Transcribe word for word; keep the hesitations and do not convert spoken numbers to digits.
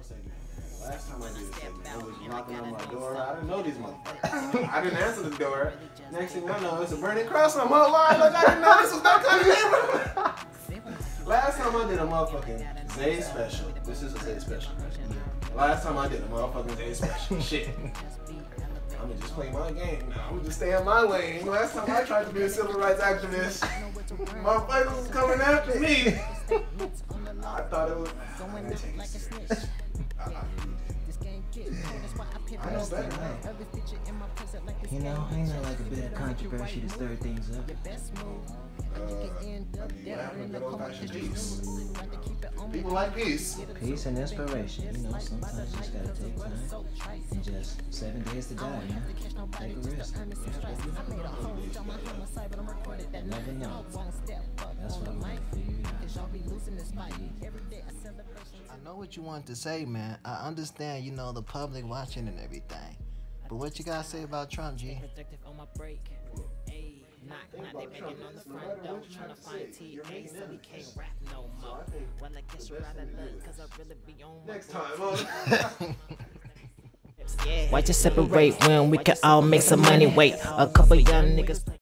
whole segment. Last time I did this segment, it was knocking on my door. I didn't know these motherfuckers. I didn't answer the door. Next thing I know, it's a burning cross on my line. Like, I didn't know this was not coming in. Last time I did a motherfucking Zay special. This is a Zay special. Last time I did a motherfucking Zay special. Shit. I'm gonna just play my game now. I'm gonna just stay in my lane. Last time I tried to be a civil rights activist, motherfuckers was coming after me. I thought it was. I didn't take it serious. I, I, I know better now. You know, ain't that like a bit of controversy to stir things up? Uh, yeah, I'm a good old fashioned peace. People like peace. Peace and inspiration. You know, sometimes you just gotta take time. And just seven days to die, man. Take a risk. You never know. That's what I want for you. I know what you want to say, man. I understand, you know, the public watching and everything. But what you gotta say about Trump, G? Knock, knock, they banging on the front door, tryna find T A, so he can't rap no more. Well, I guess you rather look, cause I really be on my next time. Why just separate when we could all make some money? Wait, a couple young niggas.